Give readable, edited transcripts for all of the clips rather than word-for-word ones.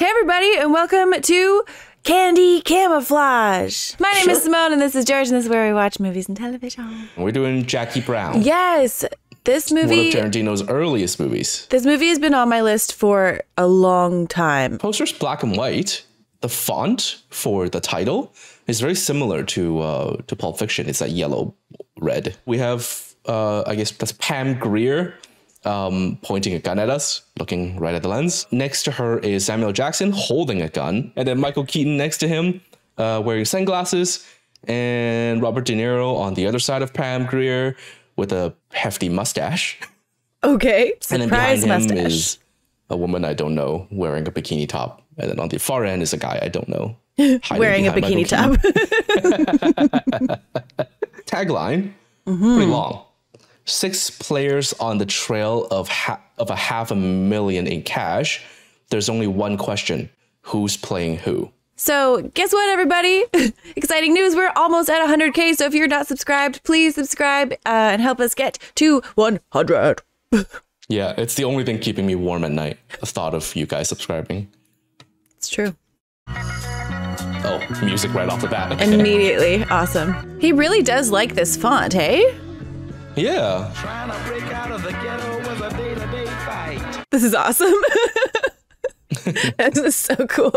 Hey everybody, and welcome to Candy Camouflage. My name is Simone, and this is George, and this is where we watch movies and television. We're doing Jackie Brown. Yes, this movie. One of Tarantino's earliest movies. This movie has been on my list for a long time. Poster's black and white. The font for the title is very similar to Pulp Fiction. It's that yellow, red. We have, I guess that's Pam Grier. Pointing a gun at us, looking right at the lens. Next to her is Samuel Jackson holding a gun, and then Michael Keaton next to him, wearing sunglasses, and Robert De Niro on the other side of Pam Grier with a hefty mustache. Okay, surprise mustache. And then behind him is a woman I don't know wearing a bikini top, and then on the far end is a guy I don't know wearing a bikini top. Tagline, pretty long. 6 players on the trail of half a million in cash. There's only one question. Who's playing who? So guess what, everybody? Exciting news. We're almost at 100K. So if you're not subscribed, please subscribe and help us get to 100. Yeah, it's the only thing keeping me warm at night. The thought of you guys subscribing. It's true. Oh, music right off the bat. Okay. Immediately. Awesome. He really does like this font, hey? Yeah. Trying to break out of the ghetto with a day-to-day fight. This is awesome. This is so cool.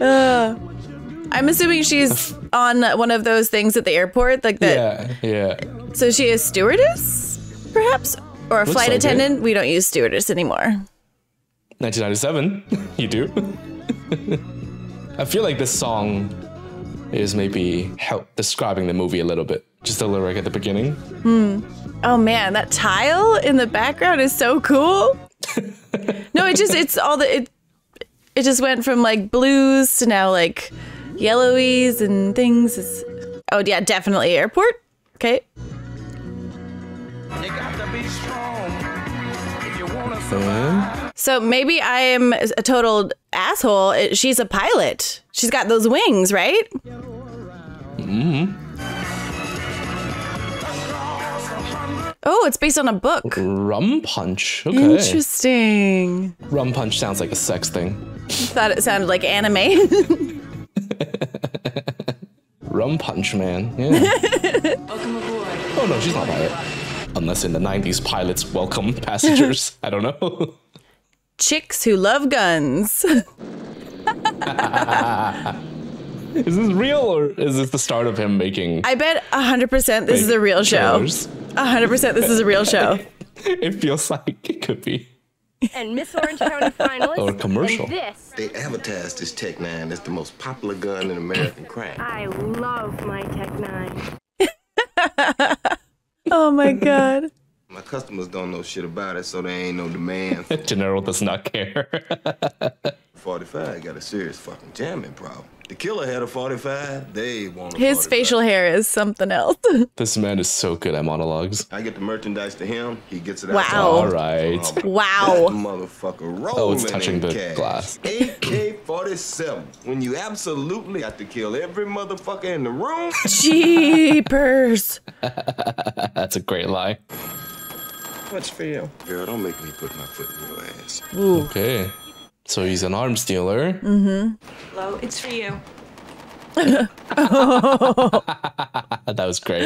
I'm assuming she's on one of those things at the airport, like that. Yeah, yeah. So she is stewardess, perhaps, or a flight attendant. We don't use stewardess anymore. 1997, you do. I feel like this song is maybe describing the movie a little bit. Just the lyric at the beginning. Oh man, that tile in the background is so cool. No, it just went from like blues to now like yellowies and things. Oh yeah, definitely airport. Okay. You got to be strong if you wanna survive. So maybe I am a total asshole. She's a pilot. She's got those wings, right? Oh, it's based on a book. Rum Punch. Okay. Interesting. Rum Punch sounds like a sex thing. I thought it sounded like anime. Rum Punch, man. Yeah. Welcome aboard. Oh no, she's not a pilot. Unless in the 90s, pilots welcome passengers. I don't know. Chicks who love guns. Is this real or is this the start of him making? I bet 100% this is a real show. 100% this is a real show. It feels like it could be. And Miss Orange County finalist. Or commercial. They advertised this Tech 9 as the most popular gun in American crime. I love my Tech 9. Oh my god. My customers don't know shit about it, so there ain't no demand. General does not care. 45 got a serious fucking jamming problem. The killer had a 45. They want a 45. His facial hair is something else. This man is so good at monologues. I get the merchandise to him. He gets it out. Wow. All right. Wow. Motherfucker. Oh, it's touching the glass. AK 47. When you absolutely have to kill every motherfucker in the room. Jeepers. That's a great lie. Much for you. Girl, don't make me put my foot in your ass. Ooh. Okay. So he's an arms dealer. Hello, it's for you. Oh. That was great.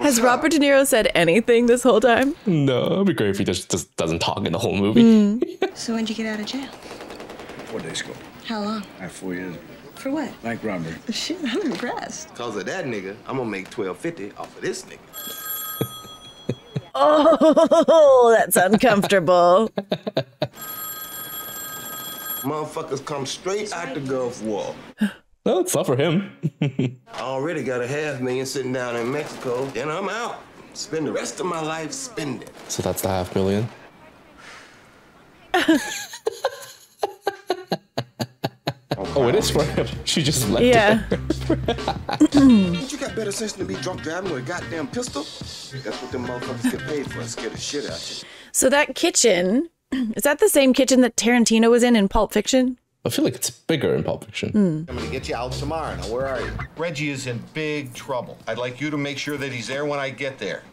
Has Robert De Niro said anything this whole time? No, it'd be great if he just doesn't talk in the whole movie. So when'd you get out of jail? 4 days ago. How long? 4 years. For what? Bank robbery. Shit, I'm impressed. Cause of that nigga, I'm gonna make $12.50 off of this nigga. Oh, that's uncomfortable. Motherfuckers come straight out the Gulf War. Well, it's not for him. I already got a $500,000 sitting down in Mexico, and I'm out. Spend the rest of my life spending. So that's the $500,000. Oh, it is for him. She just left it there. You got better sense than to be drunk driving with a goddamn pistol? That's what them motherfuckers get paid for. Scare the shit out of you. So that kitchen... Is that the same kitchen that Tarantino was in Pulp Fiction? I feel like it's bigger in Pulp Fiction. I'm going to get you out tomorrow. Now, where are you? Reggie is in big trouble. I'd like you to make sure that he's there when I get there.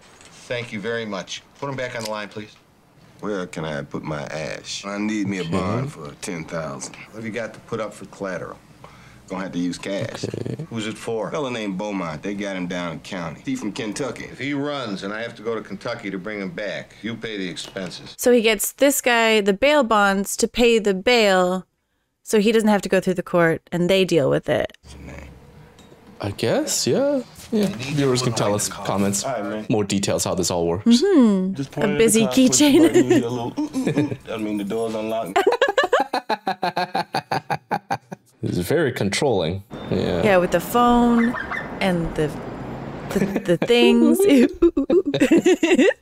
Thank you very much. Put him back on the line, please. Where can I put my ash? I need me a bond for 10,000. What have you got to put up for collateral? Gonna have to use cash. Okay. Who's it for? A fella named Beaumont. They got him down in county. He from Kentucky. If he runs and I have to go to Kentucky to bring him back, you pay the expenses. So he gets this guy the bail bonds to pay the bail, so he doesn't have to go through the court, and they deal with it. I guess, yeah. Yeah, viewers can tell us comments, more details how this all works. A busy keychain. I mean, the door's unlocked. It's very controlling. Yeah. Yeah, with the phone and the things.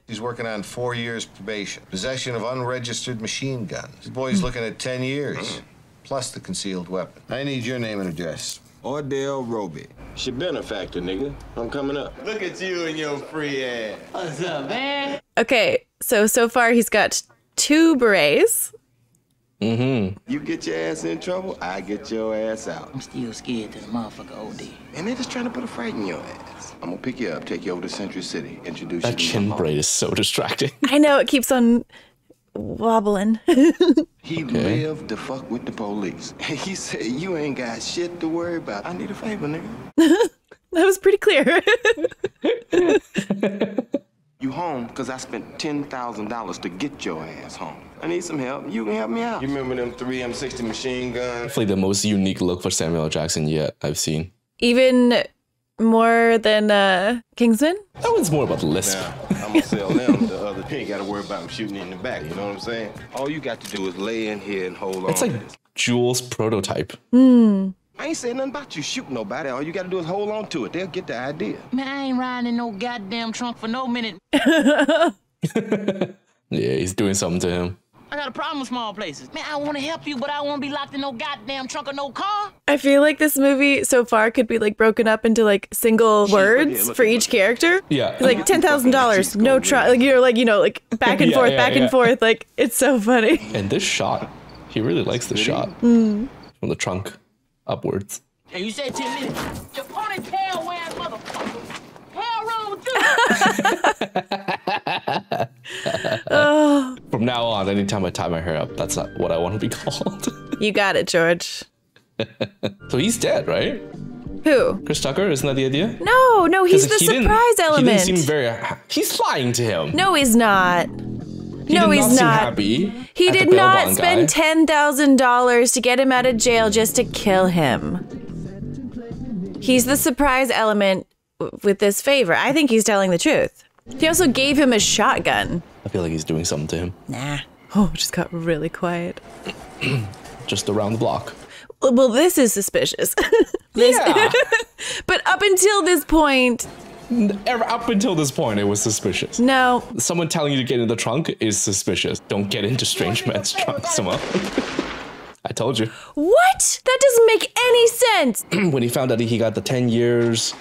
He's working on 4 years probation. Possession of unregistered machine guns. This boy's looking at 10 years, plus the concealed weapon. I need your name and address. Ordell Robbie. It's your benefactor, nigga. I'm coming up. Look at you and your free ass. What's up, man? Okay, so far he's got 2 berets. You get your ass in trouble, I get your ass out. I'm still scared to the motherfucker OD. And they're just trying to put a fright in your ass. I'm gonna pick you up, take you over to Century City, introduce you to your mom. That chin braid is so distracting. I know, it keeps on wobbling. He lived to fuck with the police. He said, you ain't got shit to worry about. I need a favor, nigga. That was pretty clear. You home because I spent $10,000 to get your ass home. I need some help. You can help me out. You remember them 3 M60 machine guns? Definitely the most unique look for Samuel Jackson yet I've seen. Even more than Kingsman? That one's more about lisp. Now, I'm gonna sell them the other. You ain't gotta worry about them shooting in the back, you know what I'm saying? All you got to do is lay in here and hold on. It's like Jules' prototype. I ain't saying nothing about you shooting nobody. All you gotta do is hold on to it. They'll get the idea. Man, I ain't riding in no goddamn trunk for no minute. Yeah, he's doing something to him. I got a problem with small places. Man, I want to help you, but I want to be locked in no goddamn trunk or no car. I feel like this movie so far could be like broken up into like single words for each character. Yeah. Like $10,000, no try. Like, you're like, you know, like back and forth, back and forth. Like, it's so funny. And this shot, he really likes the shot from the trunk upwards. Hey, you said 10 minutes. Your ponytail wearing motherfucker. From now on, anytime I tie my hair up, that's not what I want to be called. You got it, George. So he's dead, right? Who? Chris Tucker, isn't that the idea? No, no, he's the surprise element. He didn't seem very... He's lying to him. No, he's not. No, he's not. He did not spend $10,000 to get him out of jail just to kill him. He's the surprise element with this favor. I think he's telling the truth. He also gave him a shotgun. I feel like he's doing something to him. Nah. Oh, it just got really quiet. Just around the block. Well, this is suspicious. Yeah. But up until this point... Up until this point, it was suspicious. No. Someone telling you to get in the trunk is suspicious. Don't get into strange men's trunks, Simone. I told you. What? That doesn't make any sense. When he found out he got the 10 years...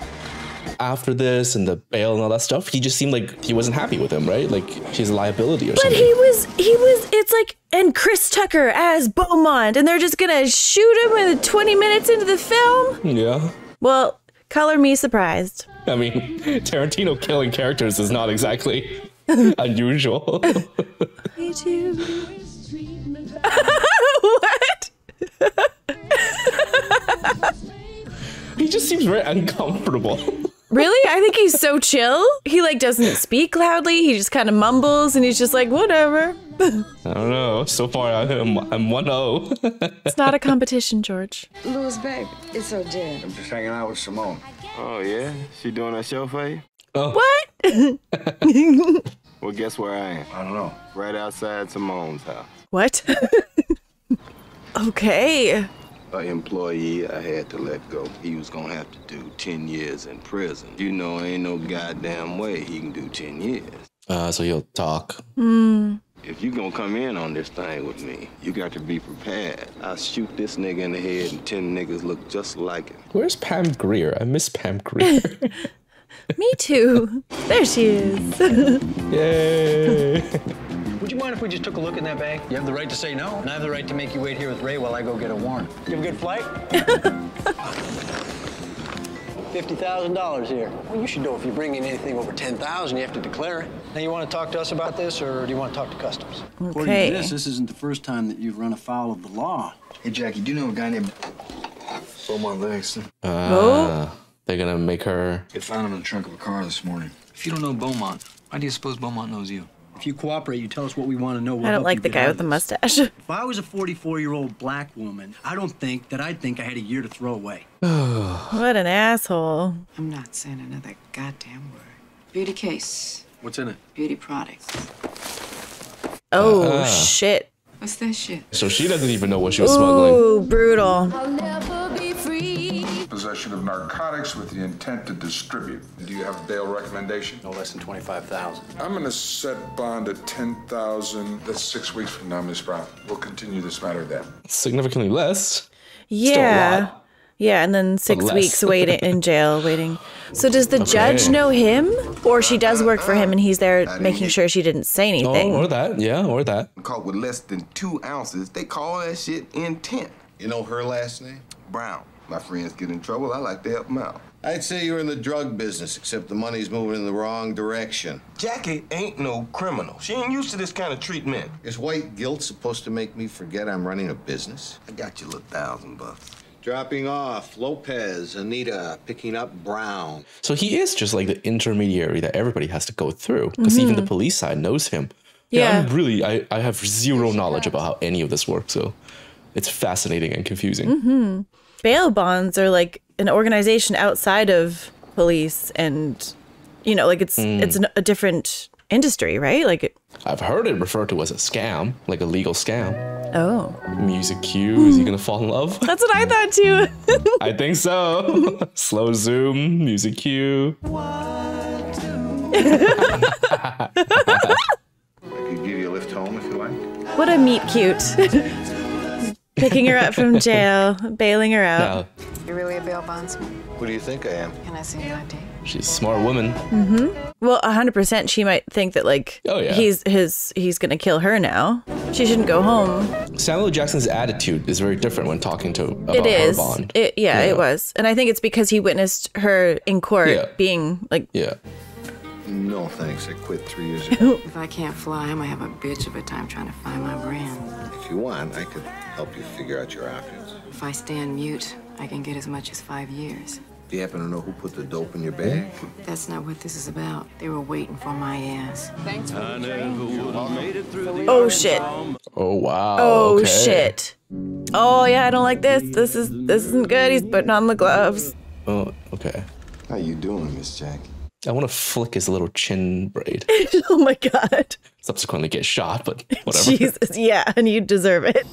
after this and the bail and all that stuff, he just seemed like he wasn't happy with him, right? Like he's a liability or something. But he was, it's like, and Chris Tucker as Beaumont, and they're just gonna shoot him in 20 minutes into the film? Yeah. Well, color me surprised. I mean, Tarantino killing characters is not exactly unusual. What? He just seems very uncomfortable. Really? I think he's so chill. He like doesn't speak loudly. He just kind of mumbles and he's just like, whatever. I don't know. So far, I'm 1-0. It's not a competition, George. Lewis, babe, it's so dead. I'm just hanging out with Simone. Oh, yeah? She doing that show for you? Oh. What? Well, guess where I am? I don't know. Right outside Simone's house. What? Okay. An employee I had to let go. He was gonna have to do 10 years in prison. You know, ain't no goddamn way he can do 10 years. So he'll talk. If you gonna come in on this thing with me, you got to be prepared. I'll shoot this nigga in the head and 10 niggas look just like him. Where's Pam Grier? I miss Pam Grier. Me too. There she is. Yay. Would you mind if we just took a look in that bag? You have the right to say no, and I have the right to make you wait here with Ray while I go get a warrant. You have a good flight? $50,000 here. Well, you should know if you bring in anything over $10,000, you have to declare it. Now, you want to talk to us about this, or do you want to talk to customs? Okay. According to this, this isn't the first time that you've run afoul of the law. Hey, Jackie, do you know a guy named Beaumont Langston? They're going to make her... They found him in the trunk of a car this morning. If you don't know Beaumont, why do you suppose Beaumont knows you? If you cooperate, you tell us what we want to know. We'll I don't like the guy with the mustache. If I was a 44-year-old black woman, I don't think that I'd think I had a year to throw away. What an asshole. I'm not saying another goddamn word. Beauty case. What's in it? Beauty products. Oh, shit. What's that shit? So she doesn't even know what she was smuggling. Ooh, brutal. I'll never be free. Possession of narcotics with the intent to distribute. Do you have a bail recommendation? No less than 25,000. I'm going to set bond at 10,000. That's 6 weeks from now, Miss Brown. We'll continue this matter then. Significantly less. Yeah. Yeah, and then 6 weeks waiting in jail, waiting. So does the judge know him, or she does work for him, and he's there making sure she didn't say anything? Oh, or that, yeah, or that. Caught with less than 2 ounces, they call that shit intent. You know her last name? Brown. My friends get in trouble, I like to help them out. I'd say you're in the drug business, except the money's moving in the wrong direction. Jackie ain't no criminal. She ain't used to this kind of treatment. Is white guilt supposed to make me forget I'm running a business? I got you a little $1,000. Dropping off Lopez, Anita, picking up Brown. So he is just like the intermediary that everybody has to go through, because even the police side knows him. Yeah, I'm really, I have zero knowledge about how any of this works, so it's fascinating and confusing. Bail bonds are like an organization outside of police, and you know, like it's a different industry, right? Like I've heard it referred to as a scam, like a legal scam. Oh. Music cue. Is he gonna fall in love? That's what I thought too. I think so. Slow zoom. Music cue. One, two. I could give you a lift home if you like. What a meet cute. Picking her up from jail, bailing her out. No. You're really a bail bondsman? Who do you think I am? Can I see your ID? She's a smart woman. Well, 100% she might think that, like, he's gonna kill her now. She shouldn't go home. Samuel Jackson's attitude is very different when talking to about her bond. It was. And I think it's because he witnessed her in court being, like... No, thanks. I quit 3 years ago. If I can't fly, I might have a bitch of a time trying to find my brand. If you want, I could help you figure out your options. If I stand mute, I can get as much as 5 years. Do you happen to know who put the dope in your bag? That's not what this is about. They were waiting for my ass. Thanks for the train. Oh, shit. Oh, wow. Oh, shit. Oh, yeah, I don't like this. This isn't good. He's putting on the gloves. Oh, okay. How you doing, Miss Jackie? I want to flick his little chin braid. Oh, my God. Subsequently get shot, but whatever. Jesus, yeah, and you deserve it.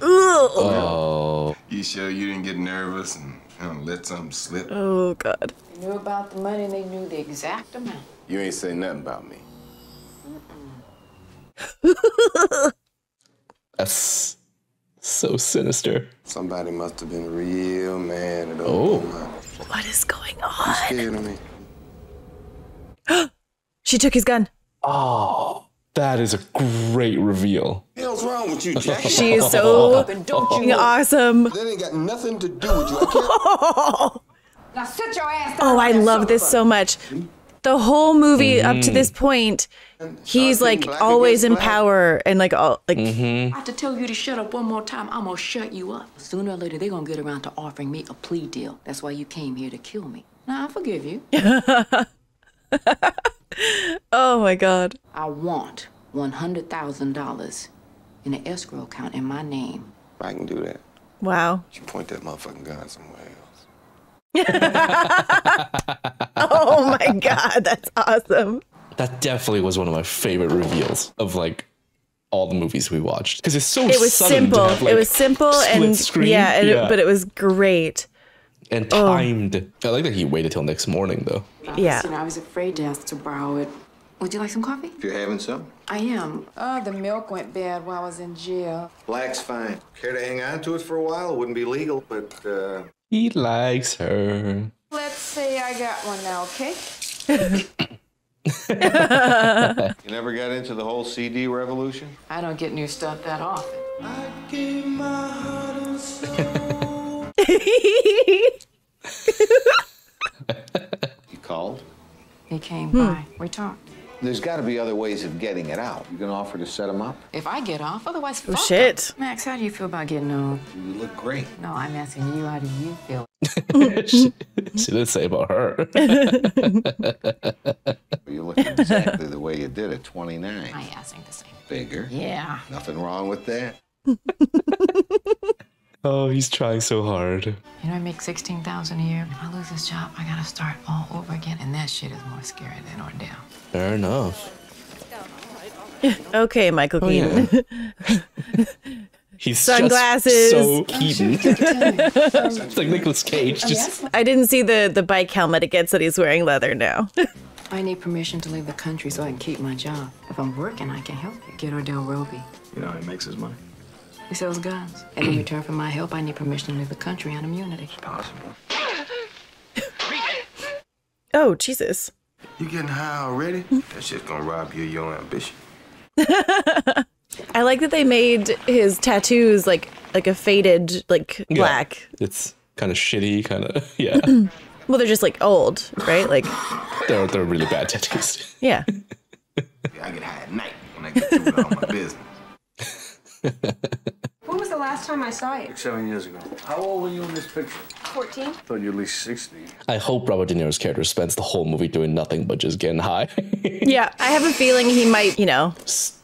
Ugh. Oh. You sure you didn't get nervous and let something slip? Oh, God. They knew about the money, and they knew the exact amount. You ain't say nothing about me. That's so sinister. Somebody must have been real mad at all. What is going on? You scared of me. She took his gun. Oh, that is a great reveal. What's wrong with you, Jack? She is so fucking awesome. That ain't got nothing to do with you. Now sit your ass down. Oh, I love this so much. The whole movie up to this point, he's like always in power and like all like. I have to tell you to shut up one more time. I'm gonna shut you up. Sooner or later, they're gonna get around to offering me a plea deal. That's why you came here to kill me. Now I forgive you. Oh my God. I want $100,000 in an escrow account in my name. I can do that. Wow. You point that motherfucking gun somewhere else. Oh my God, that's awesome. That definitely was one of my favorite reveals of like all the movies we watched, because it's so sudden simple. To have, like, it was simple and screen. But it was great. And timed. I like that he waited till next morning, though. Yeah. I was afraid to ask to borrow it. Would you like some coffee? If you're having some. I am. Oh, the milk went bad while I was in jail. Black's fine. Care to hang on to it for a while? It wouldn't be legal, but, He likes her. Let's say I got one now, okay? You never got into the whole CD revolution? I don't get new stuff that often. I gave my heart and soul. You called? He came by. We talked. There's got to be other ways of getting it out. You can offer to set him up? If I get off, otherwise fuck up. Max, how do you feel about getting off? You look great. No, I'm asking you, how do you feel? She didn't say about her. You look exactly the way you did at 29. I asked him the same. Bigger. Yeah. Nothing wrong with that. Oh, he's trying so hard. You know, I make $16,000 a year. If I lose this job, I gotta start all over again, and that shit is more scary than Ordell. Fair enough. Okay, Michael Keaton. Yeah. He's sunglasses. So Keaton. It's like Nicolas Cage. Just... I didn't see the bike helmet it gets that he's wearing leather now. I need permission to leave the country so I can keep my job. If I'm working, I can help you. Get Ordell Robbie. You know, he makes his money. He sells guns. And in return for my help, I need permission to leave the country on immunity. It's possible. Oh, Jesus. You getting high already? That shit's gonna rob you of your ambition. I like that they made his tattoos like a faded, like, black. It's kind of shitty, kind of, yeah. Well, they're just, like, old, right? Like, they're really bad tattoos. Yeah. I get high at night when I get through all my business. When was the last time I saw you? 7 years ago. How old were you in this picture? 14. I thought you were at least 60. I hope Robert De Niro's character spends the whole movie doing nothing but just getting high. Yeah, I have a feeling he might, you know,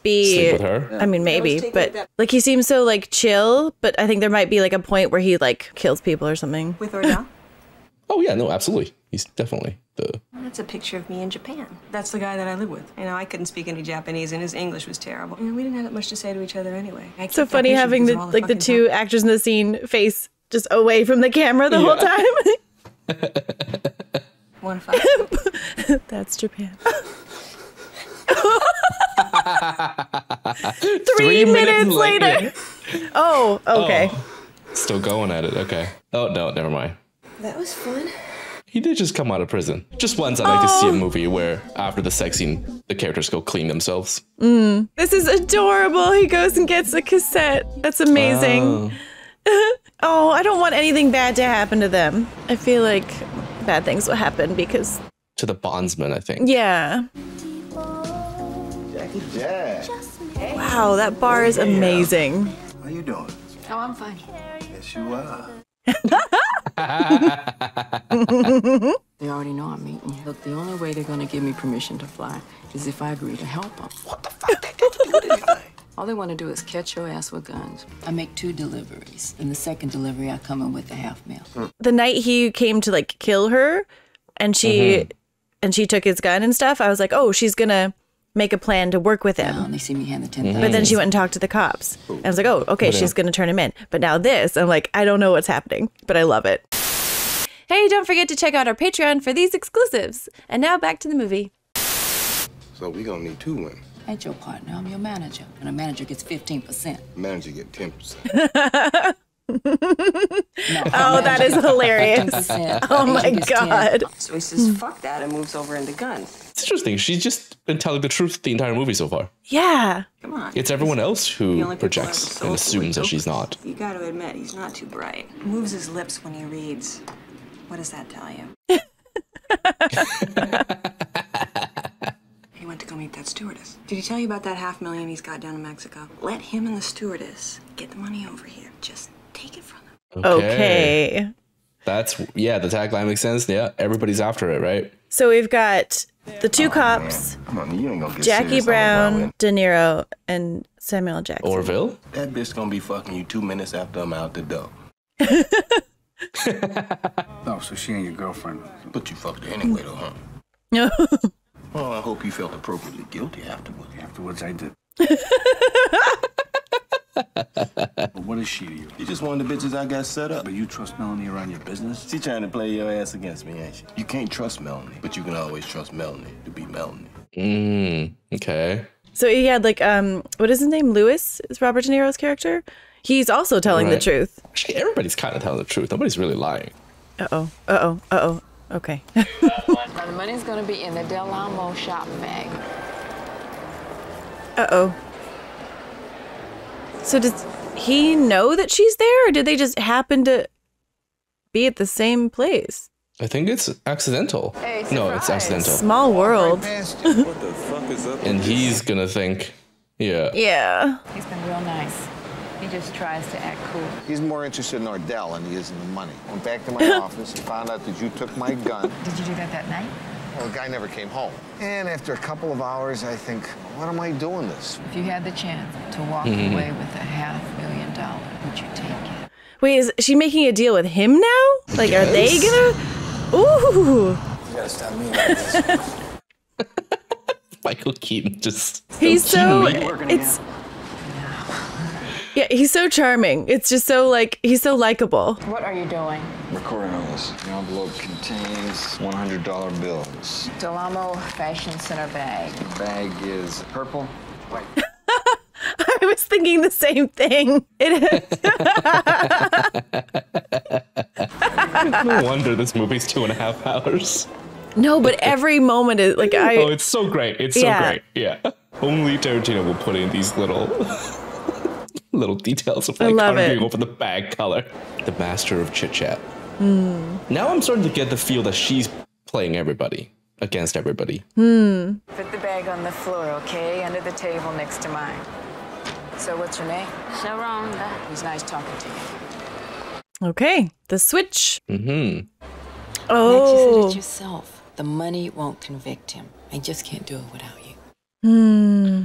be... Sleep with her? I mean, maybe, but like he seems so like chill, but I think there might be like a point where he like kills people or something. With Ordell? Oh yeah, no, absolutely. He's definitely the... That's a picture of me in Japan. That's the guy that I live with. You know, I couldn't speak any Japanese and his English was terrible. You know, we didn't have that much to say to each other anyway. It's so funny having the two actors in the scene face just away from the camera the whole time. 1 5. That's Japan. 3 minutes later. Oh, okay. Oh, still going at it. Okay. Oh, no, never mind. That was fun. He did just come out of prison. Just once I like to see a movie where after the sex scene, the characters go clean themselves. This is adorable. He goes and gets a cassette. That's amazing. Oh. Oh, I don't want anything bad to happen to them. I feel like bad things will happen because... To the bondsman, I think. Yeah. Jackie Jack. Wow, that bar is amazing. How you doing? Oh, I'm fine. Yes, you are. They already know I'm meeting you. Look, the only way they're gonna give me permission to fly is if I agree to help them. What the fuck? They got to do with anything. All they want to do is catch your ass with guns. I make 2 deliveries. In the second delivery, I come in with a half meal. The night he came to like kill her, and she took his gun and stuff, I was like, oh, she's gonna make a plan to work with him. They see me hand the 10,000. But then she went and talked to the cops. I was like, oh, okay, she's going to turn him in. But now this, I'm like, I don't know what's happening, but I love it. Hey, don't forget to check out our Patreon for these exclusives. And now back to the movie. So we're going to need 2 women. Ain't your partner, I'm your manager. And a manager gets 15%. Manager get 10%. No, oh, that is hilarious. Oh my god. So he says, fuck that, and moves over into guns. It's interesting. She's just been telling the truth the entire movie so far. Yeah. Come on. It's everyone else who projects and assumes that she's not. You got to admit, he's not too bright. Moves his lips when he reads. What does that tell you? He went to go meet that stewardess. Did he tell you about that $500,000 he's got down in Mexico? Let him and the stewardess get the money over here. Just take it from them. Okay. That's, yeah, the tagline makes sense. Yeah, everybody's after it, right? So we've got the 2 cops, Jackie Brown, De Niro, and Samuel Jackson. Orville? That bitch gonna be fucking you 2 minutes after I'm out the door. No, so she ain't your girlfriend. But you fucked her anyway, though, huh? No. Well, I hope you felt appropriately guilty afterwards. Afterwards, I did. What is she to you? You just one of the bitches I got set up. But you trust Melanie around your business? She trying to play your ass against me, ain't she? You can't trust Melanie, but you can always trust Melanie to be Melanie. Okay. So he had like, what is his name? Lewis is Robert De Niro's character. He's also telling the truth. Actually, everybody's kind of telling the truth. Nobody's really lying. Uh-oh, uh-oh, uh-oh. Okay. Now the money's gonna be in the Del Amo shopping bag. Uh-oh. So does he know that she's there, or did they just happen to be at the same place? I think it's accidental. Hey, no, it's accidental. Small world. What the fuck is up? And he's gonna think, yeah. Yeah. He's been real nice. He just tries to act cool. He's more interested in Ordell than he is in the money. Went back to my office and found out that you took my gun. Did you do that that night? Well, the guy never came home. And after a couple of hours, I think, what am I doing this? If you had the chance to walk away with $500,000, would you take it? Wait, is she making a deal with him now? Like, yes. Are they gonna? Ooh. You gotta stop me like this. Michael Keaton just. He's so. It's. Yeah, he's so charming. It's just so, like, he's so likable. What are you doing? Recording all this. The envelope contains $100 bills. Del Amo Fashion Center bag. The bag is purple, white. I was thinking the same thing. No wonder this movie's 2.5 hours. No, but every moment is, like, I... Oh, it's so great. It's so great. Yeah. Only Tarantino will put in these little details of, like, arguing over the bag color. The master of chit chat. Now I'm starting to get the feel that she's playing everybody against everybody. Put the bag on the floor, okay, under the table next to mine. So what's your name? Sharonda. It was nice talking to you. Okay, the switch. Oh. You said it yourself. The money won't convict him. I just can't do it without you.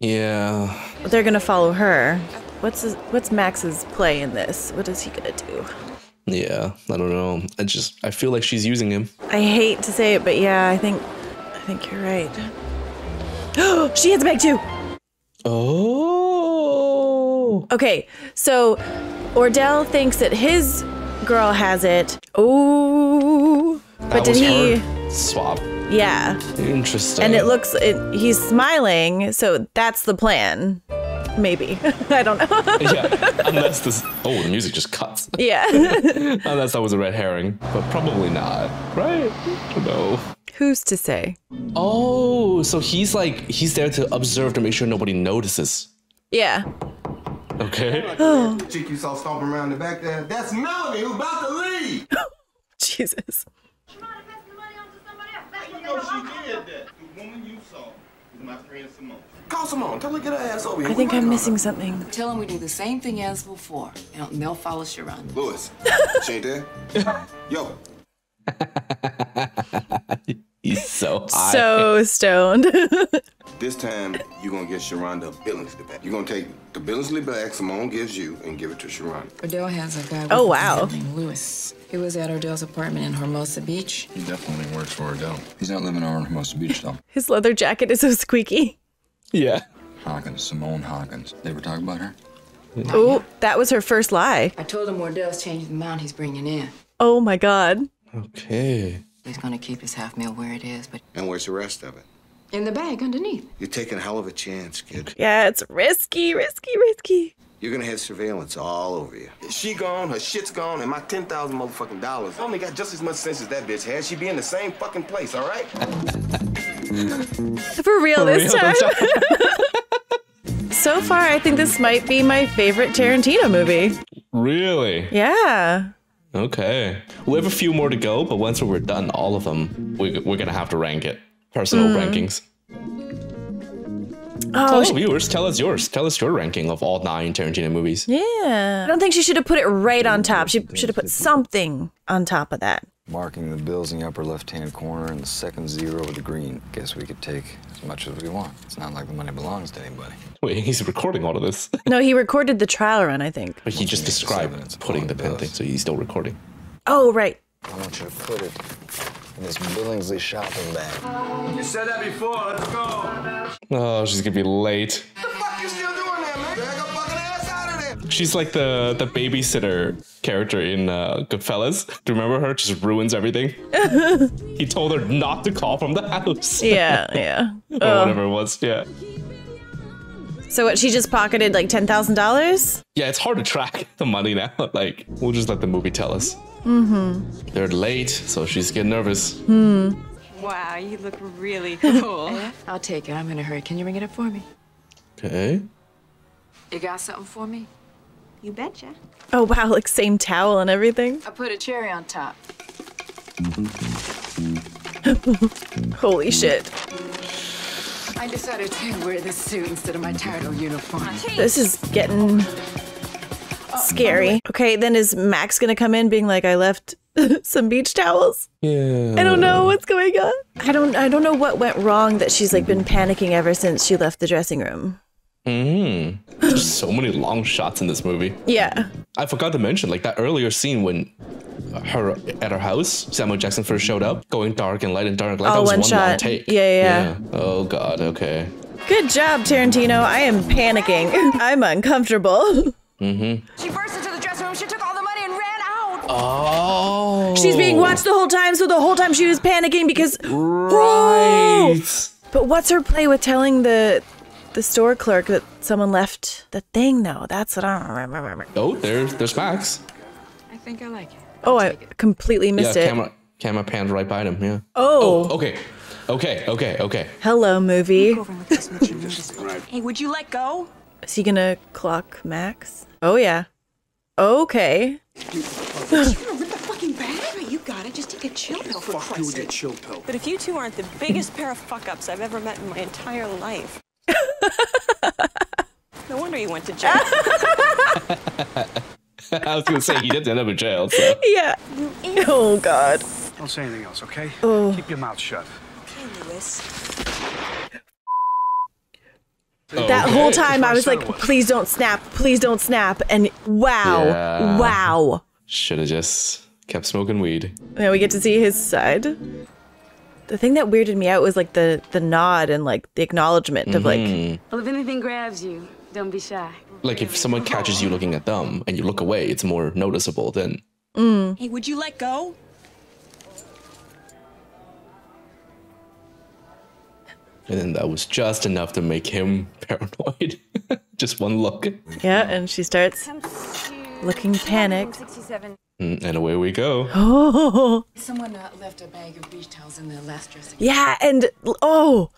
Yeah. They're gonna follow her. What's Max's play in this? What is he gonna do? Yeah, I don't know. I feel like she's using him. I hate to say it, but yeah, I think you're right. Oh, she has a bag too. Oh. Okay, so Ordell thinks that his girl has it. Oh. But did he swap? Yeah. Interesting. And it looks, he's smiling, so that's the plan. Maybe. I don't know. Yeah, unless this, oh, the music just cuts. Yeah. Unless that was a red herring, but probably not, right? No. Who's to say? Oh, so he's like, he's there to observe to make sure nobody notices. Yeah. Okay. Oh. The chick you saw stomping around the back there, that's Melanie who's about to leave. Jesus. Call Simone. Tell her to get her ass over here. I think I'm missing something. Tell them we do the same thing as before. And they'll follow Sharon. Lewis. She ain't there. Yo. He's so high. So stoned. This time, you're going to get Sharon the Billingsley back. You're going to take the Billingsley back Simone gives you and give it to Sharon. Ordell has a guy with named Lewis. He was at Ordell's apartment in Hermosa Beach. He definitely works for Ordell. He's not living over in Hermosa Beach, though. His leather jacket is so squeaky. Yeah. Hawkins, Simone Hawkins. They were talking about her? Oh, that was her first lie. I told him Ordell's changing the amount he's bringing in. Oh, my God. Okay. He's going to keep his half meal where it is, but... And where's the rest of it? In the bag underneath. You're taking a hell of a chance, kid. Yeah, it's risky, risky, risky. You're going to have surveillance all over you. She gone, her shit's gone, and my $10,000 motherfucking dollars. I only got just as much sense as that bitch has. She'd be in the same fucking place, all right? For real this time. So far, I think this might be my favorite Tarantino movie. Really? Yeah. Okay. We have a few more to go, but once we're done, all of them, we're going to have to rank it. Personal rankings. Oh, tell the viewers, tell us yours. Tell us your ranking of all 9 Tarantino movies. Yeah. I don't think she should have put it right on top. She should have put something on top of that. Marking the bills in the upper left-hand corner and the second zero with the green. Guess we could take as much as we want. It's not like the money belongs to anybody. Wait, he's recording all of this. No, he recorded the trial run, I think. But he just described putting the pen thing, so he's still recording. Oh, right. I want you to put it in this Billingsley shopping bag. You said that before. Let's go. Oh, she's going to be late. What the fuck you still doing there, man? Drag a fucking ass out of there. She's like the babysitter character in Goodfellas. Do you remember her? Just ruins everything. He told her not to call from the house. Yeah, yeah. Or whatever it was, yeah. So what, she just pocketed like $10,000? Yeah, it's hard to track the money now. Like, we'll just let the movie tell us. They're late, so she's getting nervous. Wow, you look really cool. I'll take it. I'm in a hurry. Can you ring it up for me? Okay. You got something for me? You betcha. Oh, wow, like same towel and everything. I put a cherry on top. Holy shit. I decided to wear this suit instead of my tired old uniform. This is getting scary. Okay, then is Max gonna come in being like, I left some beach towels? Yeah. I don't know what's going on. I don't know what went wrong that she's like been panicking ever since she left the dressing room. There's so many long shots in this movie. Yeah. I forgot to mention like that earlier scene when at her house, Samuel Jackson first showed up, going dark and light and dark. Like, oh, that was one shot. Long take. Yeah. Oh god. Okay. Good job, Tarantino. I am panicking. I'm uncomfortable. She burst into the dressing room. She took all the money and ran out. Oh. She's being watched the whole time, so the whole time she was panicking because. Right. Whoa! But what's her play with telling the store clerk that someone left the thing though? That's what I don't remember. Oh, there's Max. I think I like it. Oh, I completely missed it. Camera panned right by him. Yeah. Oh. Okay. Hello, movie. Hey, would you let go? Is he gonna clock Max? Oh yeah. Okay. Just take a chill pill for Christ's sake. But if you two aren't the biggest pair of fuck ups I've ever met in my entire life. No wonder you went to jail. I was gonna say he did end up in jail. So. Yeah. Oh God. Don't say anything else, okay? Oh. Keep your mouth shut. Okay, Lewis. That whole time I was like, please don't snap, please don't snap, and wow. Should have just kept smoking weed. Now we get to see his side. The thing that weirded me out was like the nod and like the acknowledgement of like. Well, if anything grabs you, don't be shy. Like if someone catches you looking at them and you look away, it's more noticeable than. Hey, would you let go? And then that was just enough to make him paranoid. Just one look. Yeah, and she starts looking panicked. And away we go. Oh. Someone left a bag of beach towels in their last dressing. Yeah, and oh.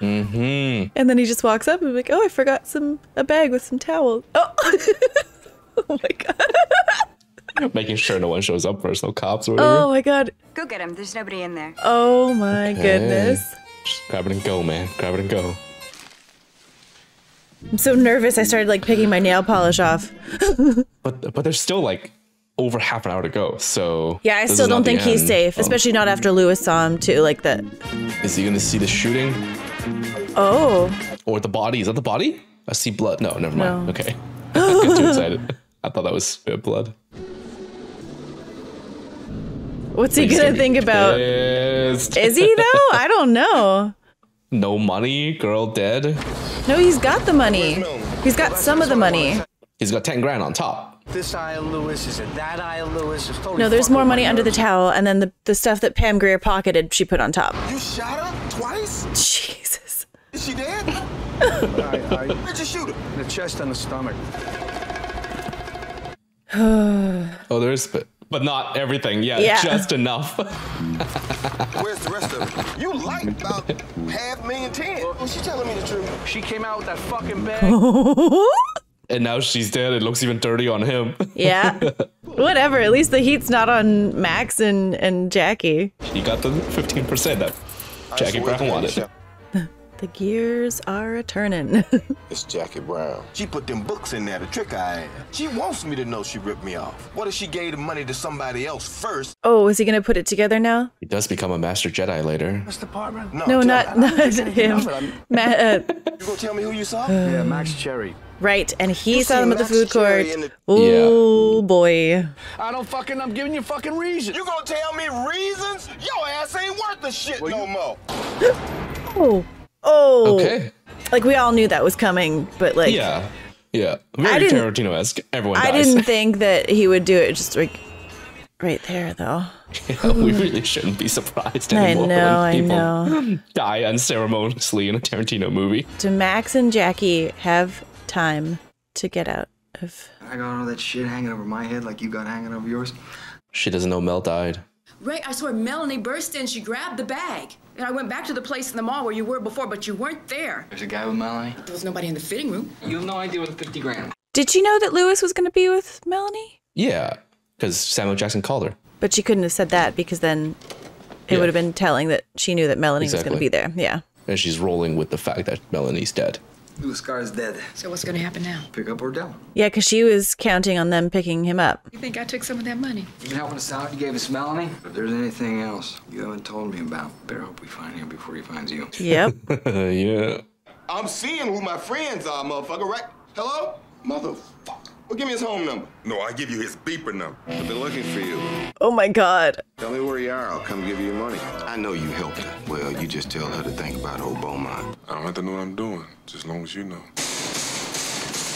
And then he just walks up and be like, oh, I forgot a bag with some towels. Oh, oh my god. Making sure no one shows up first, no cops or whatever. Oh my god. Go get him. There's nobody in there. Oh my goodness. Just grab it and go, man. Grab it and go. I'm so nervous. I started like picking my nail polish off. but there's still like. Over half an hour to go, so yeah, I still don't think he's safe, especially not after Lewis saw him too. Like that. Is he gonna see the shooting? Oh. Or the body? Is that the body? I see blood. No, never mind. No. Okay. I got too excited. I thought that was blood. What's he gonna think about? Is he though? I don't know. No money, girl dead. No, he's got the money. He's got some of the money. He's got 10 grand on top. This aisle, Lewis. Is it that aisle, Lewis? Totally no, there's more money under the towel, and then the stuff that Pam Grier pocketed, she put on top. You shot her twice? Jesus. Is she dead? Where'd you shoot her? In the chest and the stomach. Oh, there's, but not everything. Yeah. Just enough. Where's the rest of it? You lied about $500,010. Well, she's telling me the truth. She came out with that fucking bag. And now she's dead. It looks even dirty on him. Yeah. Whatever. At least the heat's not on Max and Jackie. She got the 15% that Jackie Brown wanted. The gears are a-turnin'. It's Jackie Brown. She put them books in there to trick I am. She wants me to know she ripped me off. What if she gave the money to somebody else first? Oh, is he going to put it together now? He does become a Master Jedi later. Mr. Parman? No, not him. You going to tell me who you saw? Yeah, Max Cherry. Right, and he saw them at the food court. Oh boy. I don't fucking, I'm giving you fucking reasons. You gonna tell me reasons? Your ass ain't worth the shit no more. Oh. Okay. Like we all knew that was coming, but like. Yeah. Very Tarantino-esque. Everyone dies. I didn't think that he would do it just like right there though. Yeah, we really shouldn't be surprised anymore when people die unceremoniously in a Tarantino movie. Do Max and Jackie have time to get out of? I got all that shit hanging over my head like you got hanging over yours. She doesn't know Mel died. Right, I saw Melanie burst in. She grabbed the bag. And I went back to the place in the mall where you were before, but you weren't there. There's a guy with Melanie. There was nobody in the fitting room. You have no idea what the 50 grand. Did she know that Lewis was going to be with Melanie? Yeah, because Samuel Jackson called her. But she couldn't have said that because then it would have been telling that she knew that Melanie was going to be there. Yeah. And she's rolling with the fact that Melanie's dead. Scar's dead. So what's going to happen now? Pick up Ordell. Yeah, because she was counting on them picking him up. You think I took some of that money? You've been helping us out. You gave us Melanie. If there's anything else you haven't told me about, better hope we find him before he finds you. Yep. Yeah. I'm seeing who my friends are, motherfucker, right? Hello? Motherfucker. Well, give me his home number. No, I give you his beeper number. I've been looking for you. Oh, my God. Tell me where you are. I'll come give you your money. I know you helped her. Well, you just tell her to think about old Beaumont. I don't have to know what I'm doing, just as long as you know.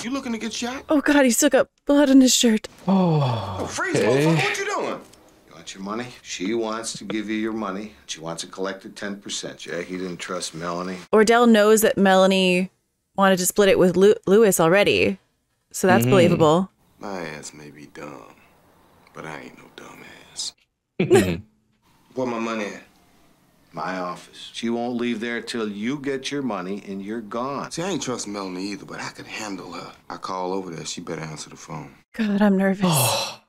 You looking to get shot? Oh, God, he's still got blood on his shirt. Oh, okay. Freeze, motherfucker. What you doing? You want your money? She wants to give you your money. She wants it collected 10%. Jackie didn't trust Melanie. Ordell knows that Melanie wanted to split it with Lewis already. So that's believable. My ass may be dumb, but I ain't no dumb ass. Where my money at? My office. She won't leave there till you get your money and you're gone. See, I ain't trust Melanie either, but I can handle her. I call over there, she better answer the phone. God, I'm nervous. Oh,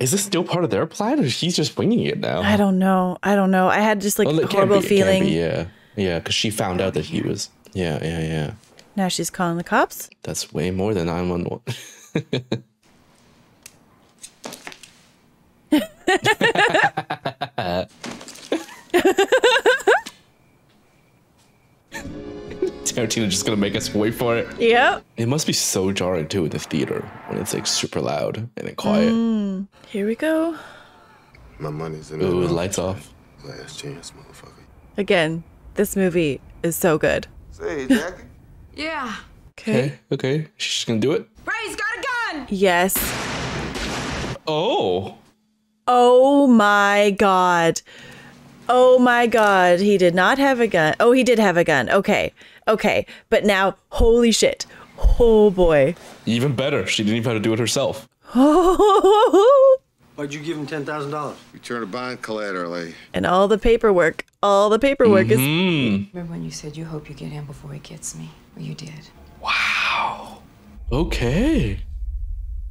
is this still part of their plan, or she's just winging it now? I don't know. I don't know. I had just like a horrible feeling. Yeah, yeah, because she found out that he was. Yeah, yeah, yeah. Now she's calling the cops. That's way more than 911. Tarantino's just gonna make us wait for it. Yep. It must be so jarring too in the theater when it's like super loud and then quiet. Here we go. My money's in. Ooh, lights off. Last chance, motherfucker. Again, this movie is so good. Say, Jackie. Yeah. Okay. Okay. She's gonna do it. Ray's got a gun. Yes. Oh. Oh my God. Oh my God. He did not have a gun. Oh, he did have a gun. Okay. Okay. But now, holy shit. Oh boy. Even better. She didn't even have to do it herself. Why'd you give him $10,000? Return to bond collateral. And all the paperwork. All the paperwork is. Remember when you said you hope you get him before he gets me? Well, you did. Wow. Okay.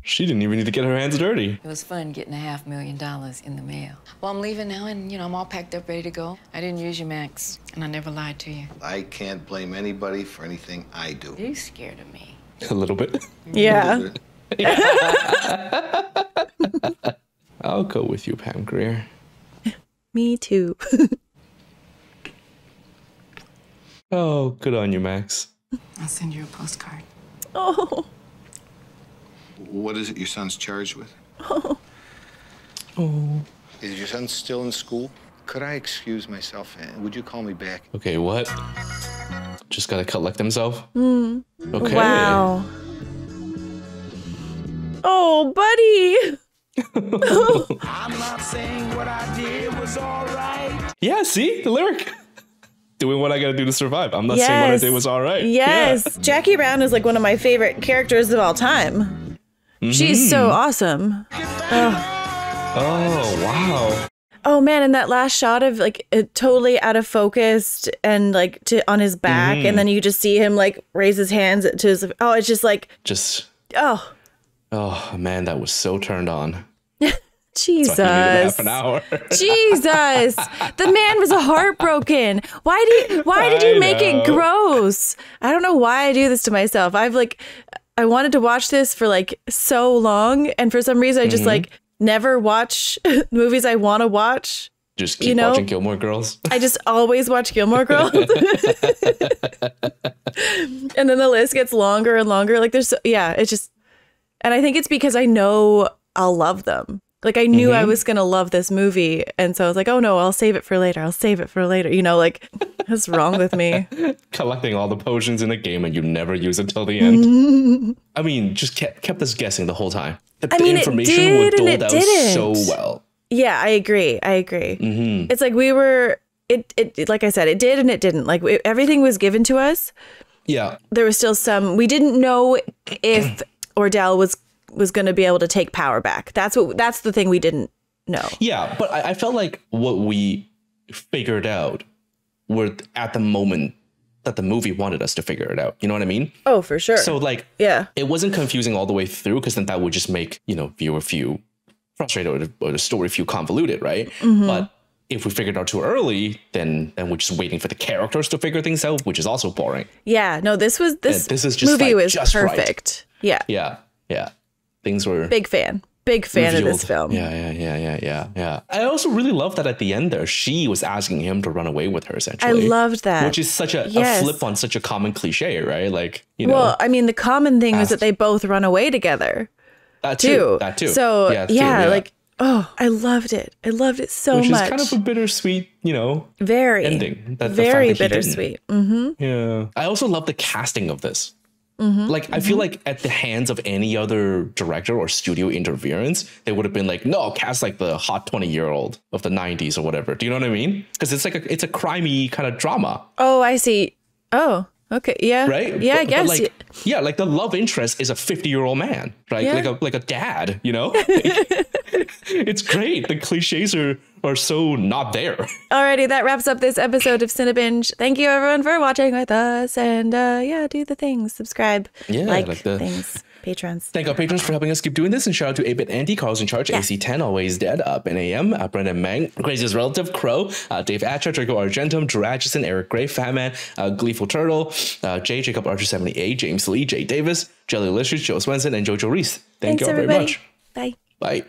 She didn't even need to get her hands dirty. It was fun getting $500,000 in the mail. Well, I'm leaving now, and you know I'm all packed up, ready to go. I didn't use you, Max, and I never lied to you. I can't blame anybody for anything I do. You're scared of me. A little bit. Yeah. I'll go with you, Pam Grier. Me too. Oh, good on you, Max. I'll send you a postcard. Oh. What is it your son's charged with? Oh. Oh. Is your son still in school? Could I excuse myself? Would you call me back? Okay, what? Just gotta collect himself? Mm. Okay. Wow. Oh, buddy. I'm not saying what I did was all right. Yeah, see? The lyric. Doing what I gotta do to survive. I'm not saying what I did was all right. Yes. Yeah. Jackie Brown is like one of my favorite characters of all time. She's so awesome. Oh. Oh, wow. Oh, man. And that last shot of like totally out of focus and like on his back. And then you just see him like raise his hands to his. Oh, it's just like. Just. Oh. Oh, man, that was so turned on. Jesus. So half an hour. Jesus. The man was heartbroken. Why did you make it gross? I don't know why I do this to myself. I've like, I wanted to watch this for like so long. And for some reason, I just like never watch movies I want to watch. Just keep watching Gilmore Girls. I just always watch Gilmore Girls. And then the list gets longer and longer. Like there's, it's just. And I think it's because I know I'll love them. Like, I knew I was going to love this movie. And so I was like, oh, no, I'll save it for later. I'll save it for later. You know, like, what's wrong with me? Collecting all the potions in the game and you never use until the end. I mean, just kept us guessing the whole time. The information was doled out so well. Yeah, I agree. I agree. It's like we were, like I said, it did and it didn't. Like, everything was given to us. Yeah. There was still some, we didn't know if... Ordell was going to be able to take power back. That's the thing we didn't know. Yeah, but I felt like what we figured out were at the moment that the movie wanted us to figure it out. You know what I mean? Oh, for sure. So like, yeah, it wasn't confusing all the way through because then that would just make, you know, viewer frustrated or the story feel convoluted, right? Mm-hmm. But if we figured it out too early, then we're just waiting for the characters to figure things out, which is also boring. Yeah, no, this movie was just perfect. Right. Yeah, yeah, yeah. Things were big fan revealed of this film. Yeah. I also really love that at the end there, she was asking him to run away with her. Essentially, I loved that, which is such a flip on such a common cliche, right? Like, well, I mean, the common thing was that they both run away together. That too. So yeah. like. Oh, I loved it. I loved it so much. Which is kind of a bittersweet, very ending. Very bittersweet. Mm-hmm. Yeah. I also love the casting of this. Mm-hmm. Like, mm-hmm. I feel like at the hands of any other director or studio interference, they would have been like, no, cast like the hot 20-year-old of the 90s or whatever. Do you know what I mean? Because it's like it's a crimey kind of drama. Oh, I see. Oh. Okay. Yeah. Right. Yeah. I guess. Like the love interest is a 50-year-old man, right? Yeah. Like a dad. It's great. The cliches are so not there. Alrighty, that wraps up this episode of Cinebinge. Thank you everyone for watching with us, and do the things, subscribe, like the things. Patrons. Thank our patrons for helping us keep doing this, and shout out to A-Bit Andy, Carl's in Charge, AC10, Always Dead, Ben AM, Brendan Mang, Craziest Relative, Crow, Dave Atcher, Draco Argentum, Drew Atchison, Eric Gray, Fat Man, Gleeful Turtle, J, Jacob Archer 78, James Lee, Jay Davis, Jelly Licious, Joe Swenson, and Jojo Reese. Thank you all very much. Bye. Bye.